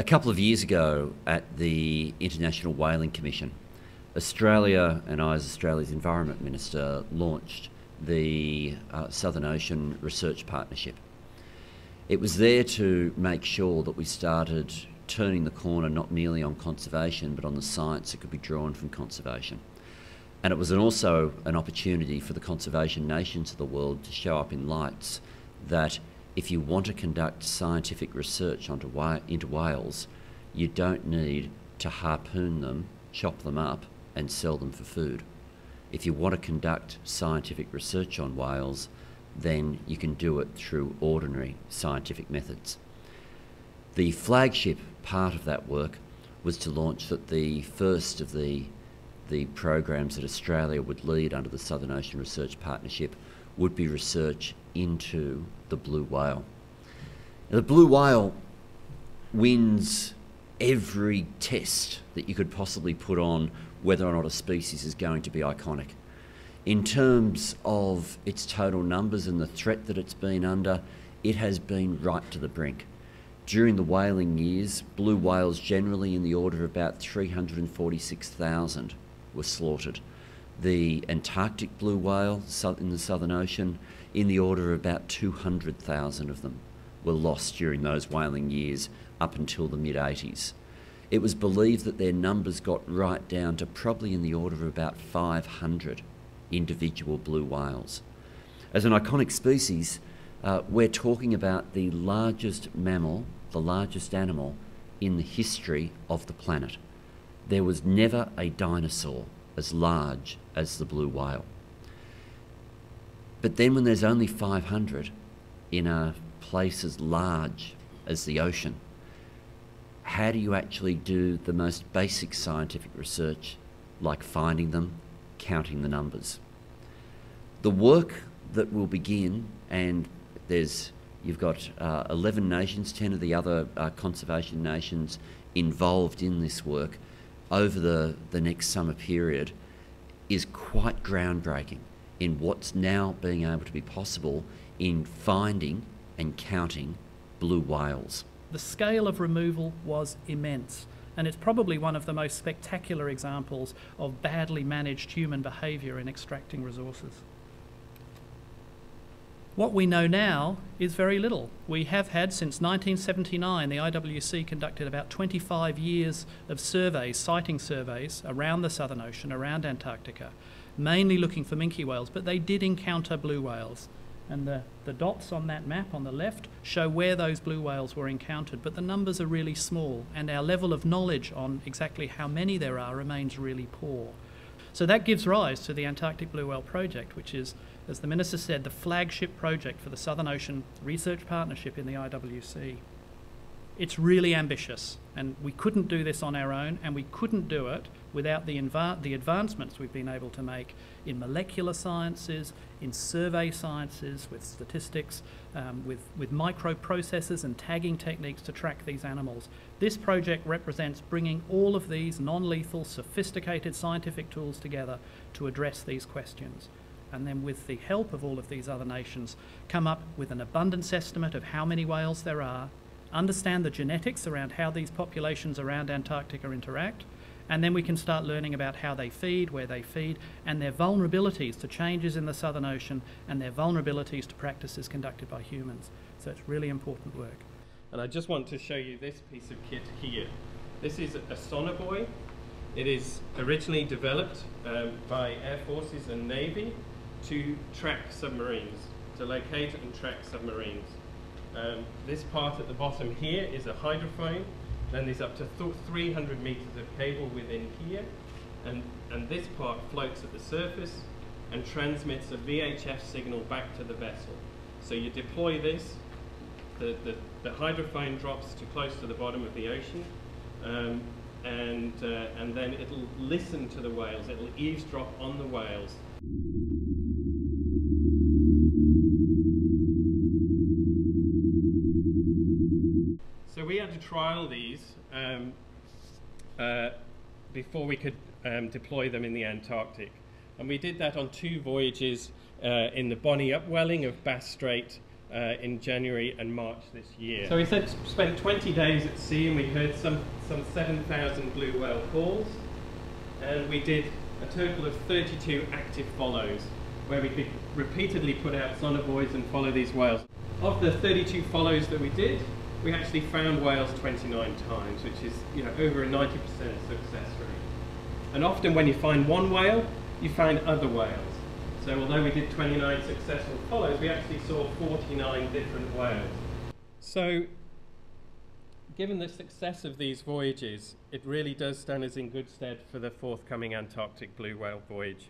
A couple of years ago at the International Whaling Commission, Australia, and I as Australia's Environment Minister, launched the Southern Ocean Research Partnership. It was there to make sure that we started turning the corner not merely on conservation but on the science that could be drawn from conservation. And it was also an opportunity for the conservation nations of the world to show up in lights that if you want to conduct scientific research into whales, you don't need to harpoon them, chop them up and sell them for food. If you want to conduct scientific research on whales, then you can do it through ordinary scientific methods. The flagship part of that work was to launch the first of the programs that Australia would lead under the Southern Ocean Research Partnership would be research into the blue whale. Now, the blue whale wins every test that you could possibly put on whether or not a species is going to be iconic. In terms of its total numbers and the threat that it's been under, it has been right to the brink. During the whaling years, blue whales generally in the order of about 346,000 were slaughtered. The Antarctic blue whale in the Southern Ocean, in the order of about 200,000 of them were lost during those whaling years up until the mid-80s. It was believed that their numbers got right down to probably in the order of about 500 individual blue whales. As an iconic species, we're talking about the largest mammal, the largest animal in the history of the planet. There was never a dinosaur as large as the blue whale. But then when there's only 500 in a place as large as the ocean, how do you actually do the most basic scientific research, like finding them, counting the numbers? The work that will begin, and you've got 11 nations, 10 of the other conservation nations involved in this work over the next summer period, is quite groundbreaking in what's now being able to be possible in finding and counting blue whales. The scale of removal was immense, and it's probably one of the most spectacular examples of badly managed human behaviour in extracting resources. What we know now is very little. We have had, since 1979, the IWC conducted about 25 years of surveys, sighting surveys, around the Southern Ocean, around Antarctica, mainly looking for minke whales, but they did encounter blue whales. And the dots on that map on the left show where those blue whales were encountered, but the numbers are really small, and our level of knowledge on exactly how many there are remains really poor. So that gives rise to the Antarctic Blue Whale Project, which is, as the Minister said, the flagship project for the Southern Ocean Research Partnership in the IWC. It's really ambitious, and we couldn't do this on our own, and we couldn't do it without the advancements we've been able to make in molecular sciences, in survey sciences, with statistics, with microprocessors and tagging techniques to track these animals. This project represents bringing all of these non-lethal, sophisticated scientific tools together to address these questions, and then with the help of all of these other nations, come up with an abundance estimate of how many whales there are, understand the genetics around how these populations around Antarctica interact, and then we can start learning about how they feed, where they feed, and their vulnerabilities to changes in the Southern Ocean and their vulnerabilities to practices conducted by humans. So it's really important work. And I just want to show you this piece of kit here. This is a sonoboy. It is originally developed by air forces and navy to track submarines, to locate and track submarines. This part at the bottom here is a hydrophone. Then there's up to 300 meters of cable within here, and this part floats at the surface and transmits a VHF signal back to the vessel. So you deploy this, the hydrophone drops to close to the bottom of the ocean, and then it'll listen to the whales, it'll eavesdrop on the whales. So we had to trial these before we could deploy them in the Antarctic. And we did that on 2 voyages in the Bonnie upwelling of Bass Strait in January and March this year. So we spent 20 days at sea, and we heard some 7,000 blue whale calls, and we did a total of 32 active follows, where we could repeatedly put out sonoboys and follow these whales. Of the 32 follows that we did, we actually found whales 29 times, which is, you know, over a 90% success rate. And often when you find one whale, you find other whales. So although we did 29 successful follows, we actually saw 49 different whales. So given the success of these voyages, it really does stand us in good stead for the forthcoming Antarctic blue whale voyage.